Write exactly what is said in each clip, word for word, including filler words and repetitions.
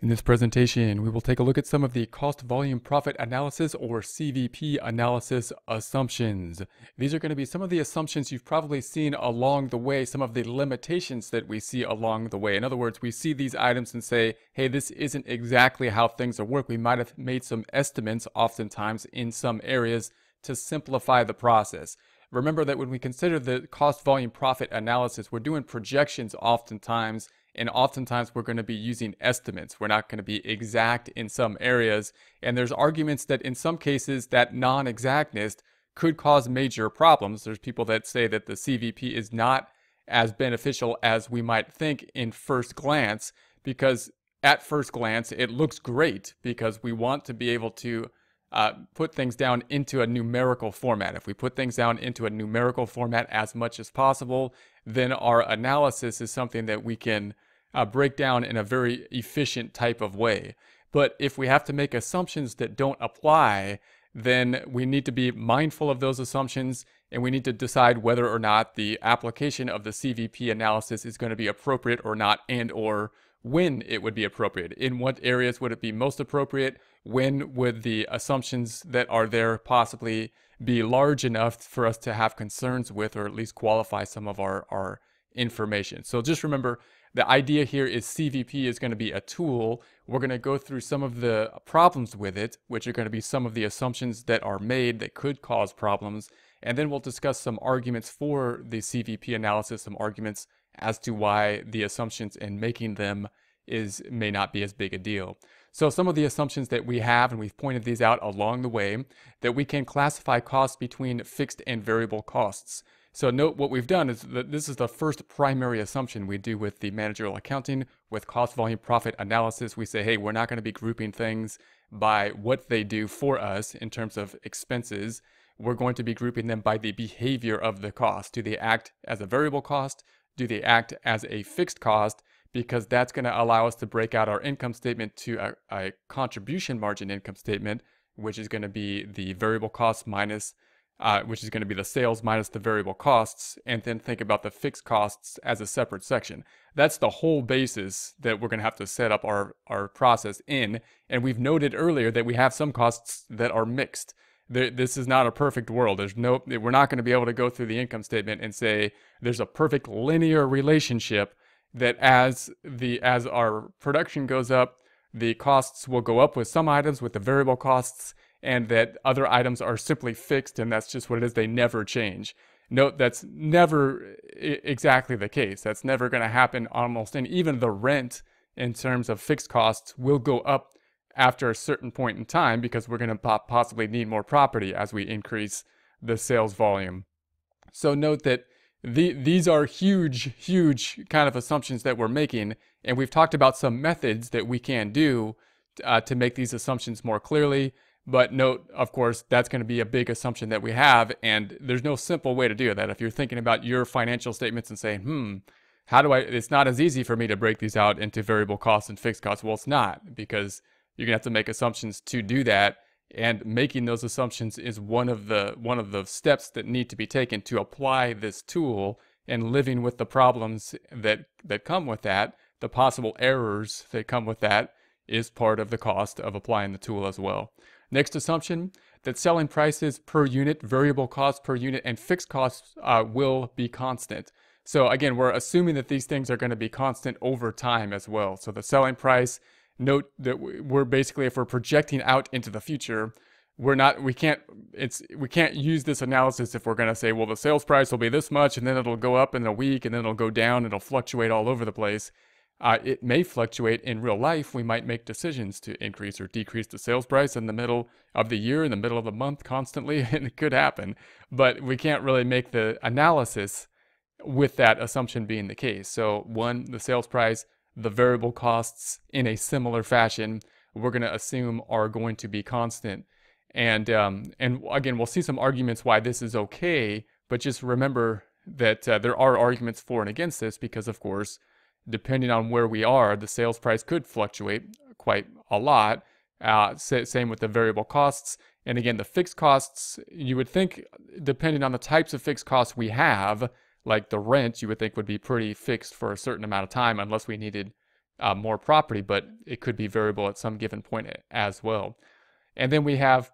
In this presentation, we will take a look at some of the cost volume profit analysis or C V P analysis assumptions. These are going to be some of the assumptions you've probably seen along the way, some of the limitations that we see along the way. In other words, we see these items and say, hey, this isn't exactly how things are work. We might have made some estimates oftentimes in some areas to simplify the process. Remember that when we consider the cost volume profit analysis, we're doing projections oftentimes. And oftentimes we're going to be using estimates. We're not going to be exact in some areas. And there's arguments that in some cases that non-exactness could cause major problems. There's people that say that the C V P is not as beneficial as we might think in first glance, because at first glance, it looks great because we want to be able to uh, put things down into a numerical format. If we put things down into a numerical format as much as possible, then our analysis is something that we can uh, break down in a very efficient type of way. But if we have to make assumptions that don't apply, then we need to be mindful of those assumptions, and we need to decide whether or not the application of the C V P analysis is going to be appropriate or not, and or when it would be appropriate. In what areas would it be most appropriate? When would the assumptions that are there possibly be large enough for us to have concerns with, or at least qualify some of our, our information? So just remember, the idea here is C V P is going to be a tool. We're going to go through some of the problems with it, which are going to be some of the assumptions that are made that could cause problems. And then we'll discuss some arguments for the C V P analysis, some arguments as to why the assumptions and making them is may not be as big a deal. So some of the assumptions that we have, and we've pointed these out along the way, that we can classify costs between fixed and variable costs. So note what we've done is that this is the first primary assumption we do with the managerial accounting, with cost volume profit analysis. We say, hey, we're not going to be grouping things by what they do for us in terms of expenses. We're going to be grouping them by the behavior of the cost. Do they act as a variable cost? Do they act as a fixed cost? Because that's going to allow us to break out our income statement to a, a contribution margin income statement, which is going to be the variable costs minus, uh, which is going to be the sales minus the variable costs, and then think about the fixed costs as a separate section. That's the whole basis that we're going to have to set up our, our process in. And we've noted earlier that we have some costs that are mixed. This is not a perfect world. There's no, we're not going to be able to go through the income statement and say there's a perfect linear relationship that as the as our production goes up, the costs will go up with some items, with the variable costs, and that other items are simply fixed, and that's just what it is. They never change. Note that's never exactly the case. That's never going to happen almost. And even the rent in terms of fixed costs will go up after a certain point in time, because we're going to possibly need more property as we increase the sales volume. So note that the, these are huge, huge kind of assumptions that we're making. And we've talked about some methods that we can do uh, to make these assumptions more clearly. But note, of course, that's going to be a big assumption that we have. And there's no simple way to do that. If you're thinking about your financial statements and saying, hmm, how do I, it's not as easy for me to break these out into variable costs and fixed costs. Well, it's not, because you're gonna have to make assumptions to do that, and making those assumptions is one of the one of the steps that need to be taken to apply this tool, and living with the problems that that come with that, the possible errors that come with that, is part of the cost of applying the tool as well. Next assumption, that selling prices per unit, variable costs per unit, and fixed costs uh, will be constant. So again, we're assuming that these things are going to be constant over time as well. So the selling price. Note that we're basically, if we're projecting out into the future, we're not, we can't, it's, we can't use this analysis if we're going to say, well, the sales price will be this much, and then it'll go up in a week, and then it'll go down, it'll fluctuate all over the place. Uh, it may fluctuate in real life. We might make decisions to increase or decrease the sales price in the middle of the year, in the middle of the month, constantly, and it could happen. But we can't really make the analysis with that assumption being the case. So one, the sales price, the variable costs in a similar fashion, we're going to assume are going to be constant. And um, and again, we'll see some arguments why this is okay, but just remember that uh, there are arguments for and against this, because of course, depending on where we are, the sales price could fluctuate quite a lot. Uh, same with the variable costs. And again, the fixed costs, you would think, depending on the types of fixed costs we have, like the rent, you would think would be pretty fixed for a certain amount of time, unless we needed uh, more property, but it could be variable at some given point as well. And then we have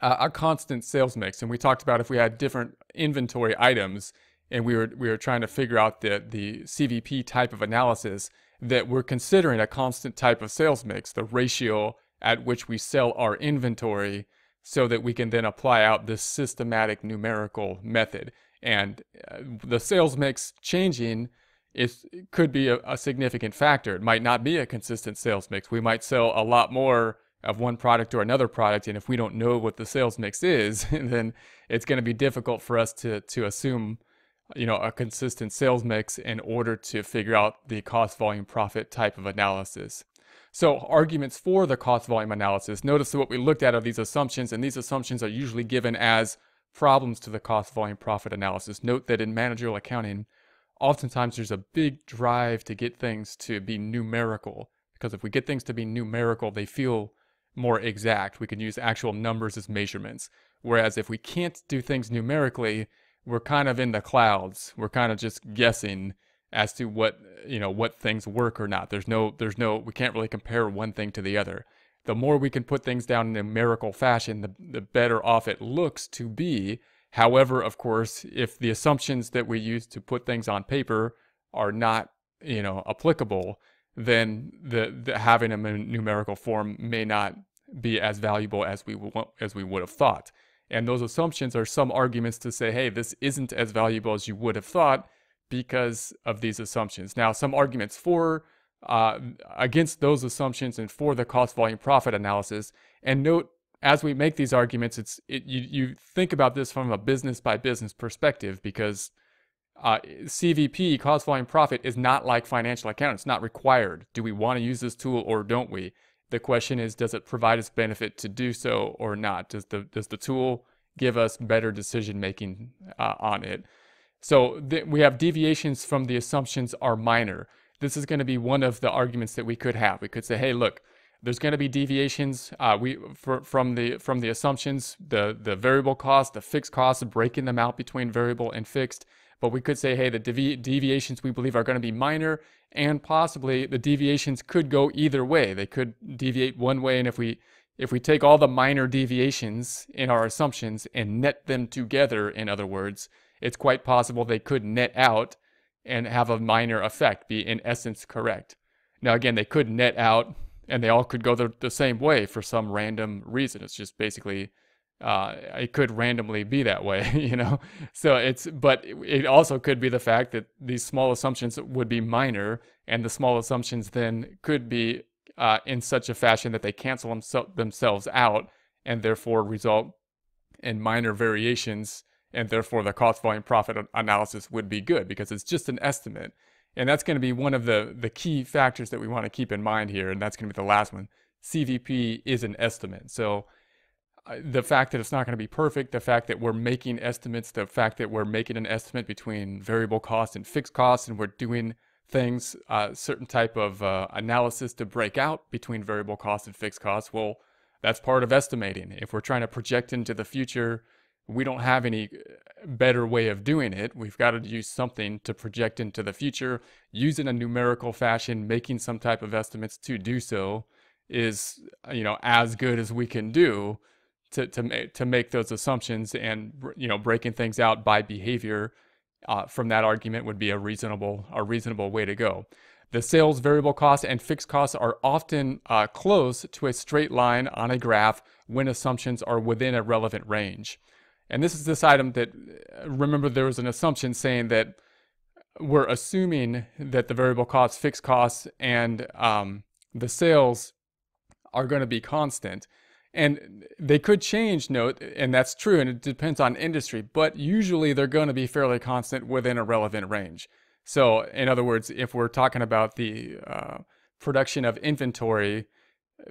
uh, a constant sales mix. And we talked about if we had different inventory items and we were, we were trying to figure out the, the C V P type of analysis, that we're considering a constant type of sales mix, the ratio at which we sell our inventory, so that we can then apply out this systematic numerical method. And uh, the sales mix changing is, could be a, a significant factor. It might not be a consistent sales mix. We might sell a lot more of one product or another product, and if we don't know what the sales mix is, then it's going to be difficult for us to, to assume you know, a consistent sales mix in order to figure out the cost volume profit type of analysis. So arguments for the cost volume analysis, notice that what we looked at are these assumptions, and these assumptions are usually given as problems to the cost volume profit analysis. Note that in managerial accounting, oftentimes there's a big drive to get things to be numerical, because if we get things to be numerical, they feel more exact. We can use actual numbers as measurements. Whereas if we can't do things numerically, we're kind of in the clouds. We're kind of just guessing as to what, you know, what things work or not. There's no, there's no, we can't really compare one thing to the other. The more we can put things down in numerical fashion, the, the better off it looks to be. However, of course, if the assumptions that we use to put things on paper are not, you know, applicable, then the, the having them in numerical form may not be as valuable as we want, as we would have thought. And those assumptions are some arguments to say, hey, this isn't as valuable as you would have thought because of these assumptions. Now, some arguments for, uh, against those assumptions and for the cost volume profit analysis. And note, as we make these arguments, it's it, you, you think about this from a business by business perspective, because uh, C V P, cost volume profit, is not like financial accounting. It's not required. Do we want to use this tool or don't we? The question is, does it provide us benefit to do so or not? Does the, does the tool give us better decision-making uh, on it? So we have deviations from the assumptions are minor. This is going to be one of the arguments that we could have. We could say, hey, look, there's going to be deviations uh, we, for, from, the, from the assumptions, the, the variable cost, the fixed costs, breaking them out between variable and fixed. But we could say, hey, the devi deviations we believe are going to be minor, and possibly the deviations could go either way. They could deviate one way, and if we if we take all the minor deviations in our assumptions and net them together, in other words, it's quite possible they could net out and have a minor effect, be in essence correct. Now, again, they could net out, and they all could go the, the same way for some random reason. It's just basically... Uh, it could randomly be that way, you know. So it's, but it also could be the fact that these small assumptions would be minor, and the small assumptions then could be uh, in such a fashion that they cancel themso- themselves out, and therefore result in minor variations, and therefore the cost volume profit analysis would be good because it's just an estimate, and that's going to be one of the the key factors that we want to keep in mind here, and that's going to be the last one. C V P is an estimate, so. The fact that it's not going to be perfect, the fact that we're making estimates, the fact that we're making an estimate between variable costs and fixed costs, and we're doing things, a uh, certain type of uh, analysis to break out between variable costs and fixed costs, well, that's part of estimating. If we're trying to project into the future, we don't have any better way of doing it. We've got to use something to project into the future. Using a numerical fashion, making some type of estimates to do so is, you know, as good as we can do. To, to, ma to make those assumptions, and, you know, breaking things out by behavior uh, from that argument would be a reasonable, a reasonable way to go. The sales variable costs and fixed costs are often uh, close to a straight line on a graph when assumptions are within a relevant range. And this is this item that, remember, there was an assumption saying that we're assuming that the variable costs, fixed costs, and um, the sales are going to be constant. And they could change, note, and that's true, and it depends on industry, but usually they're going to be fairly constant within a relevant range. So, in other words, if we're talking about the uh, production of inventory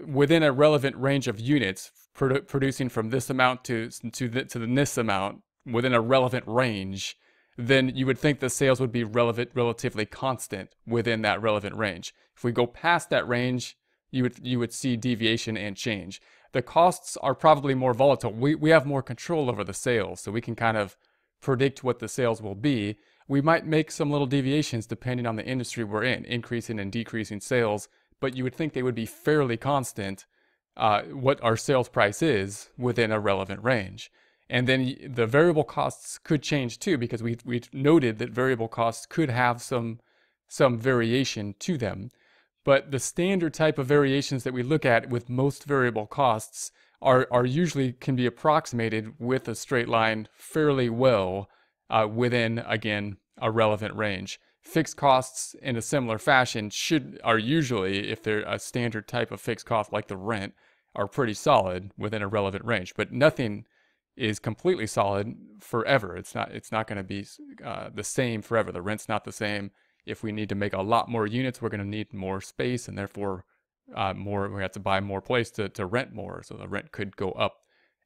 within a relevant range of units, produ producing from this amount to, to, the, to the this amount within a relevant range, then you would think the sales would be relevant, relatively constant within that relevant range. If we go past that range, you would, you would see deviation and change. The costs are probably more volatile. We, we have more control over the sales, so we can kind of predict what the sales will be. We might make some little deviations depending on the industry we're in, increasing and decreasing sales, but you would think they would be fairly constant, uh, what our sales price is within a relevant range. And then the variable costs could change too, because we we've noted that variable costs could have some some variation to them. But the standard type of variations that we look at with most variable costs are, are usually can be approximated with a straight line fairly well uh, within, again, a relevant range. Fixed costs in a similar fashion should are usually, if they're a standard type of fixed cost like the rent, are pretty solid within a relevant range, but nothing is completely solid forever. It's not, it's not going to be uh, the same forever. The rent's not the same. If we need to make a lot more units, we're going to need more space, and therefore uh, more, we have to buy more place to, to rent more. So the rent could go up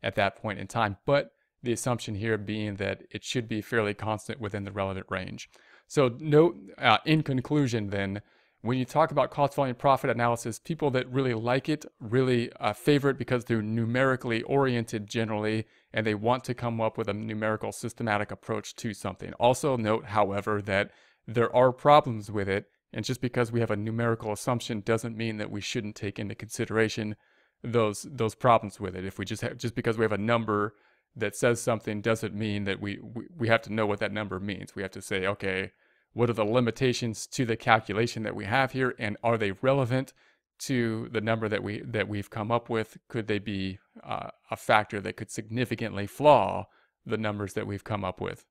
at that point in time. But the assumption here being that it should be fairly constant within the relevant range. So note, uh, in conclusion then, when you talk about cost volume profit analysis, people that really like it really uh, favor it because they're numerically oriented generally, and they want to come up with a numerical systematic approach to something. Also note, however, that there are problems with it, and just because we have a numerical assumption doesn't mean that we shouldn't take into consideration those those problems with it. If we just have, just because we have a number that says something doesn't mean that we, we, we have to know what that number means. We have to say, okay, what are the limitations to the calculation that we have here, and are they relevant to the number that we that we've come up with? Could they be uh, a factor that could significantly flaw the numbers that we've come up with?